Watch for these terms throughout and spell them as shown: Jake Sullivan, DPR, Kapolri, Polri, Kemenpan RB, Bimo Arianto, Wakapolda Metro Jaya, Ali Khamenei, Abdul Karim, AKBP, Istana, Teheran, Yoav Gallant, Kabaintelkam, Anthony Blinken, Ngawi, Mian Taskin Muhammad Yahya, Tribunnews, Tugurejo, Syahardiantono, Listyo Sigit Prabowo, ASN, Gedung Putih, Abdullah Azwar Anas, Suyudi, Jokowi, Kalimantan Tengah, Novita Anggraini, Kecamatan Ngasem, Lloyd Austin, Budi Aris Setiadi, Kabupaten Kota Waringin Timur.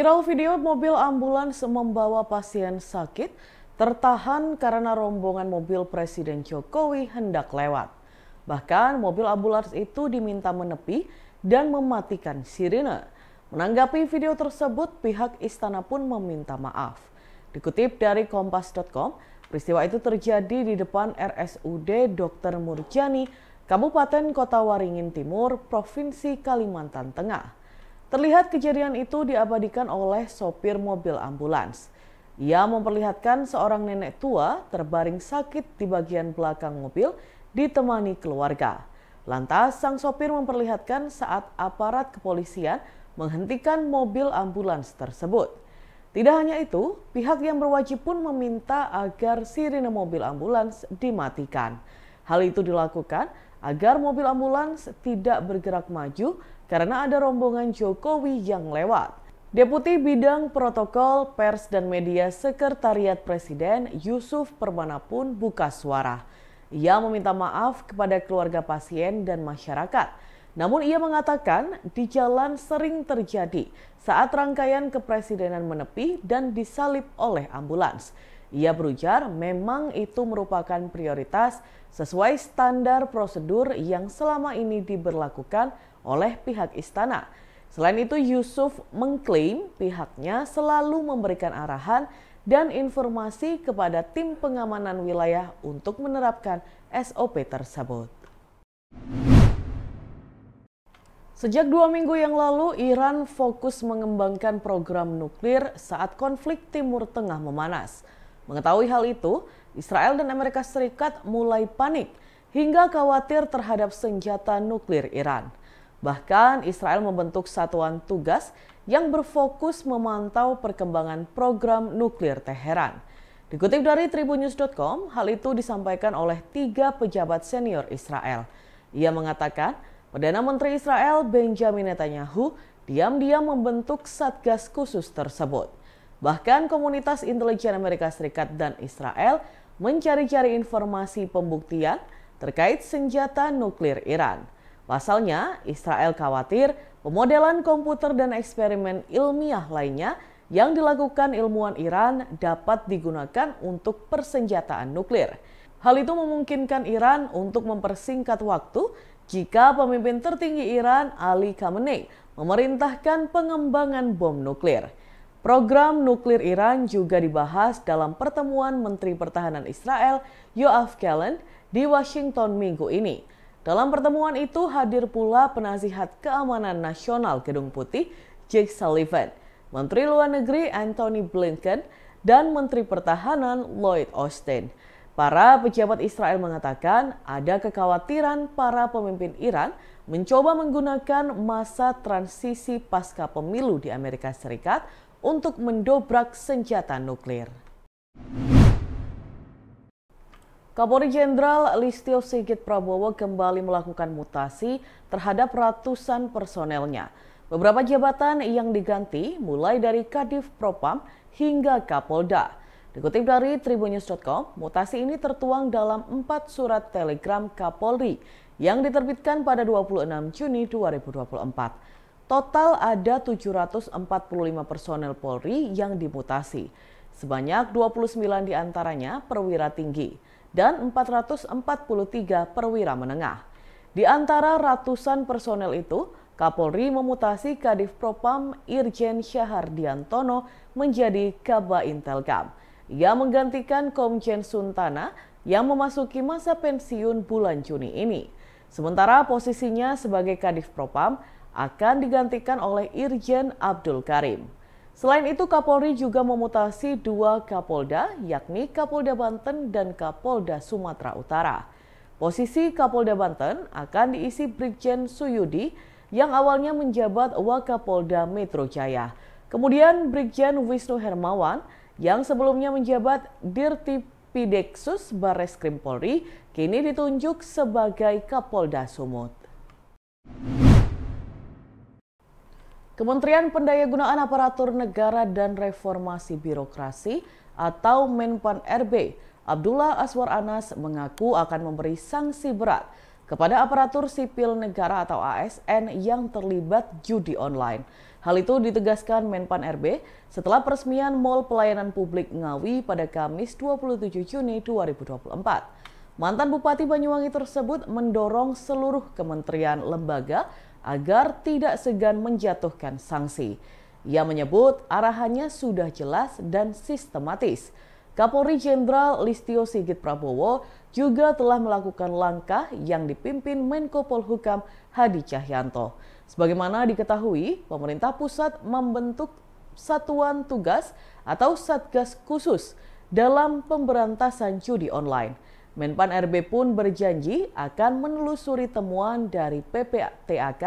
Viral video mobil ambulans membawa pasien sakit tertahan karena rombongan mobil Presiden Jokowi hendak lewat. Bahkan mobil ambulans itu diminta menepi dan mematikan sirine. Menanggapi video tersebut, pihak Istana pun meminta maaf. Dikutip dari kompas.com, peristiwa itu terjadi di depan RSUD Dr. Murjani, Kabupaten Kota Waringin Timur, Provinsi Kalimantan Tengah. Terlihat kejadian itu diabadikan oleh sopir mobil ambulans. Ia memperlihatkan seorang nenek tua terbaring sakit di bagian belakang mobil ditemani keluarga. Lantas sang sopir memperlihatkan saat aparat kepolisian menghentikan mobil ambulans tersebut. Tidak hanya itu, pihak yang berwajib pun meminta agar sirine mobil ambulans dimatikan. Hal itu dilakukan agar mobil ambulans tidak bergerak maju karena ada rombongan Jokowi yang lewat. Deputi Bidang Protokol Pers dan Media Sekretariat Presiden Yusuf Permana pun buka suara. Ia meminta maaf kepada keluarga pasien dan masyarakat. Namun ia mengatakan di jalan sering terjadi saat rangkaian kepresidenan menepi dan disalip oleh ambulans. Ia berujar memang itu merupakan prioritas sesuai standar prosedur yang selama ini diberlakukan oleh pihak istana. Selain itu, Yusuf mengklaim pihaknya selalu memberikan arahan dan informasi kepada tim pengamanan wilayah untuk menerapkan SOP tersebut. Sejak 2 minggu yang lalu, Iran fokus mengembangkan program nuklir saat konflik Timur Tengah memanas. Mengetahui hal itu, Israel dan Amerika Serikat mulai panik hingga khawatir terhadap senjata nuklir Iran. Bahkan Israel membentuk satuan tugas yang berfokus memantau perkembangan program nuklir Teheran. Dikutip dari tribunnews.com, hal itu disampaikan oleh 3 pejabat senior Israel. Ia mengatakan, Perdana Menteri Israel Benjamin Netanyahu diam-diam membentuk satgas khusus tersebut. Bahkan komunitas intelijen Amerika Serikat dan Israel mencari-cari informasi pembuktian terkait senjata nuklir Iran. Pasalnya, Israel khawatir pemodelan komputer dan eksperimen ilmiah lainnya yang dilakukan ilmuwan Iran dapat digunakan untuk persenjataan nuklir. Hal itu memungkinkan Iran untuk mempersingkat waktu jika pemimpin tertinggi Iran, Ali Khamenei, memerintahkan pengembangan bom nuklir. Program nuklir Iran juga dibahas dalam pertemuan Menteri Pertahanan Israel, Yoav Gallant, di Washington minggu ini. Dalam pertemuan itu hadir pula penasihat keamanan nasional Gedung Putih, Jake Sullivan, Menteri Luar Negeri Anthony Blinken, dan Menteri Pertahanan Lloyd Austin. Para pejabat Israel mengatakan ada kekhawatiran para pemimpin Iran mencoba menggunakan masa transisi pasca pemilu di Amerika Serikat untuk mendobrak senjata nuklir. Kapolri Jenderal Listyo Sigit Prabowo kembali melakukan mutasi terhadap ratusan personelnya. Beberapa jabatan yang diganti mulai dari Kadiv Propam hingga Kapolda. Dikutip dari tribunnews.com, mutasi ini tertuang dalam 4 surat telegram Kapolri yang diterbitkan pada 26 Juni 2024. Total ada 745 personel Polri yang dimutasi. Sebanyak 29 diantaranya perwira tinggi dan 443 perwira menengah. Di antara ratusan personel itu, Kapolri memutasi Kadiv Propam Irjen Syahardiantono menjadi Kabaintelkam. Ia menggantikan Komjen Suntana yang memasuki masa pensiun bulan Juni ini. Sementara posisinya sebagai Kadiv Propam akan digantikan oleh Irjen Abdul Karim. Selain itu, Kapolri juga memutasi 2 Kapolda, yakni Kapolda Banten dan Kapolda Sumatera Utara. Posisi Kapolda Banten akan diisi Brigjen Suyudi yang awalnya menjabat Wakapolda Metro Jaya. Kemudian Brigjen Wisnu Hermawan yang sebelumnya menjabat Dirtipideksus Bareskrim Polri kini ditunjuk sebagai Kapolda Sumut. Kementerian Pendayagunaan Aparatur Negara dan Reformasi Birokrasi atau Menpan RB, Abdullah Azwar Anas mengaku akan memberi sanksi berat kepada aparatur sipil negara atau ASN yang terlibat judi online. Hal itu ditegaskan Menpan RB setelah peresmian Mall Pelayanan Publik Ngawi pada Kamis 27 Juni 2024. Mantan Bupati Banyuwangi tersebut mendorong seluruh kementerian lembaga agar tidak segan menjatuhkan sanksi. Ia menyebut arahannya sudah jelas dan sistematis. Kapolri Jenderal Listyo Sigit Prabowo juga telah melakukan langkah yang dipimpin Menko Polhukam Hadi Cahyanto. Sebagaimana diketahui, pemerintah pusat membentuk satuan tugas atau satgas khusus dalam pemberantasan judi online. Menpan RB pun berjanji akan menelusuri temuan dari PPTAK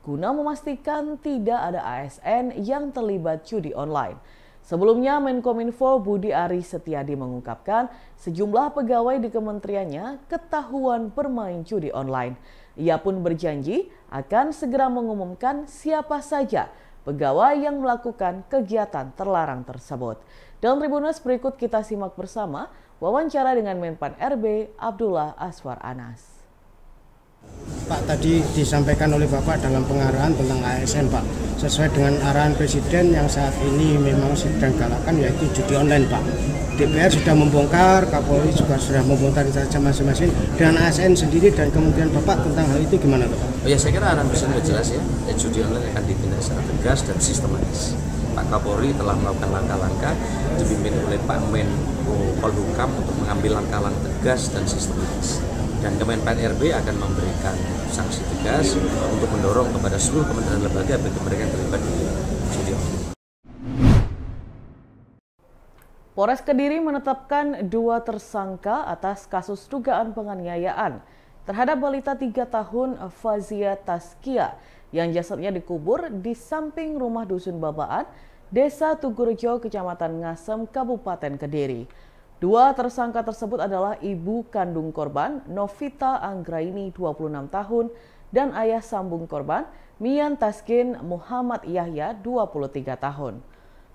guna memastikan tidak ada ASN yang terlibat judi online. Sebelumnya, Menkominfo Budi Aris Setiadi mengungkapkan sejumlah pegawai di kementeriannya ketahuan bermain judi online. Ia pun berjanji akan segera mengumumkan siapa saja pegawai yang melakukan kegiatan terlarang tersebut. Dalam Tribunnews berikut kita simak bersama wawancara dengan Menpan RB Abdullah Azwar Anas. Pak, tadi disampaikan oleh Bapak dalam pengarahan tentang ASN, Pak. Sesuai dengan arahan Presiden yang saat ini memang sedang galakan, yaitu judi online, Pak. DPR sudah membongkar, Kapolri juga sudah membongkar saja masing-masing, dan ASN sendiri dan kementerian Bapak tentang hal itu gimana, Pak? Ya, saya kira arahan Presiden sudah jelas, ya judi online akan ditindak secara tegas dan sistematis. Pak Kapolri telah melakukan langkah-langkah dipimpin oleh Pak Menko Polhukam untuk mengambil langkah-langkah tegas dan sistematis. Dan Kemenpan RB akan memberikan sanksi tegas untuk mendorong kepada seluruh kementerian lembaga bagi mereka yang terlibat di video. Polres Kediri menetapkan dua tersangka atas kasus dugaan penganiayaan terhadap balita 3 tahun Fazia Taskia yang jasadnya dikubur di samping rumah dusun Babaan, Desa Tugurejo, Kecamatan Ngasem, Kabupaten Kediri. Dua tersangka tersebut adalah ibu kandung korban, Novita Anggraini, 26 tahun, dan ayah sambung korban, Mian Taskin Muhammad Yahya, 23 tahun.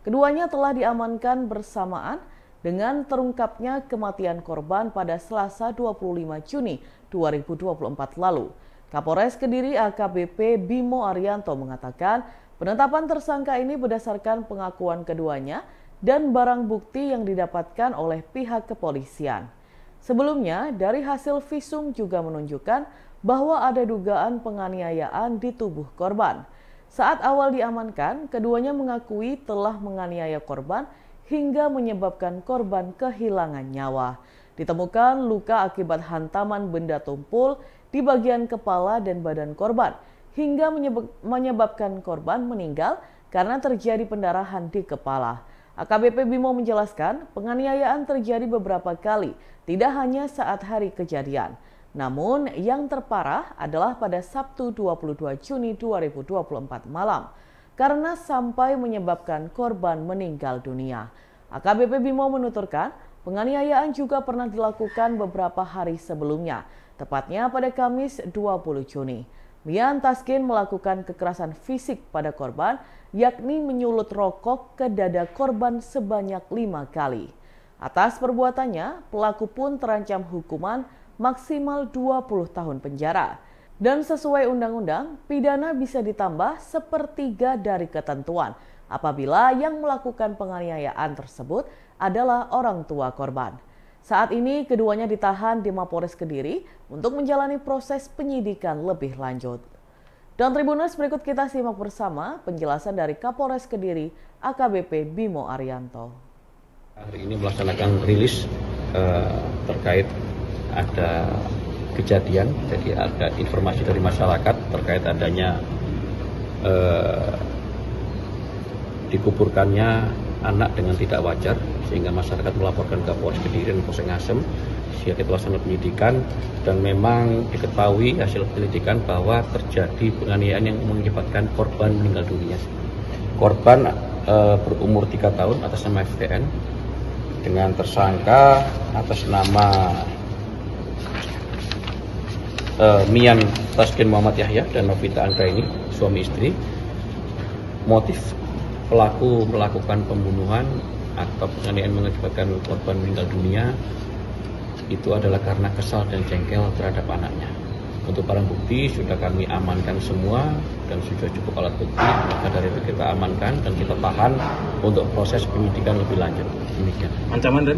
Keduanya telah diamankan bersamaan dengan terungkapnya kematian korban pada Selasa 25 Juni 2024 lalu. Kapolres Kediri AKBP Bimo Arianto mengatakan penetapan tersangka ini berdasarkan pengakuan keduanya dan barang bukti yang didapatkan oleh pihak kepolisian. Sebelumnya, dari hasil visum juga menunjukkan bahwa ada dugaan penganiayaan di tubuh korban. Saat awal diamankan, keduanya mengakui telah menganiaya korban hingga menyebabkan korban kehilangan nyawa. Ditemukan luka akibat hantaman benda tumpul di bagian kepala dan badan korban, hingga menyebabkan korban meninggal karena terjadi pendarahan di kepala. AKBP Bimo menjelaskan penganiayaan terjadi beberapa kali, tidak hanya saat hari kejadian. Namun yang terparah adalah pada Sabtu 22 Juni 2024 malam karena sampai menyebabkan korban meninggal dunia. AKBP Bimo menuturkan penganiayaan juga pernah dilakukan beberapa hari sebelumnya, tepatnya pada Kamis 20 Juni. Mian Taskin melakukan kekerasan fisik pada korban, yakni menyulut rokok ke dada korban sebanyak 5 kali. Atas perbuatannya, pelaku pun terancam hukuman maksimal 20 tahun penjara. Dan sesuai undang-undang, pidana bisa ditambah sepertiga dari ketentuan apabila yang melakukan penganiayaan tersebut adalah orang tua korban. Saat ini keduanya ditahan di Mapolres Kediri untuk menjalani proses penyidikan lebih lanjut. Dan Tribunnews berikut kita simak bersama penjelasan dari Kapolres Kediri AKBP Bimo Arianto. Hari ini melaksanakan rilis terkait ada kejadian, jadi ada informasi dari masyarakat terkait adanya dikuburkannya anak dengan tidak wajar, sehingga masyarakat melaporkan ke Polres Kediri dan Polsek Ngasem. Sehingga kita laksanakan penyidikan dan memang diketahui hasil penyelidikan bahwa terjadi penganiayaan yang mengakibatkan korban meninggal dunia. Korban berumur 3 tahun atas nama FDN dengan tersangka atas nama Mian Taskin Muhammad Yahya dan Novita Anggraini, suami istri. Motif pelaku melakukan pembunuhan atau penganiayaan mengakibatkan korban meninggal dunia itu adalah karena kesal dan jengkel terhadap anaknya. Untuk barang bukti sudah kami amankan semua dan sudah cukup alat bukti, maka dari itu kita amankan dan kita tahan untuk proses penyidikan lebih lanjut. Demikian. Ancaman dan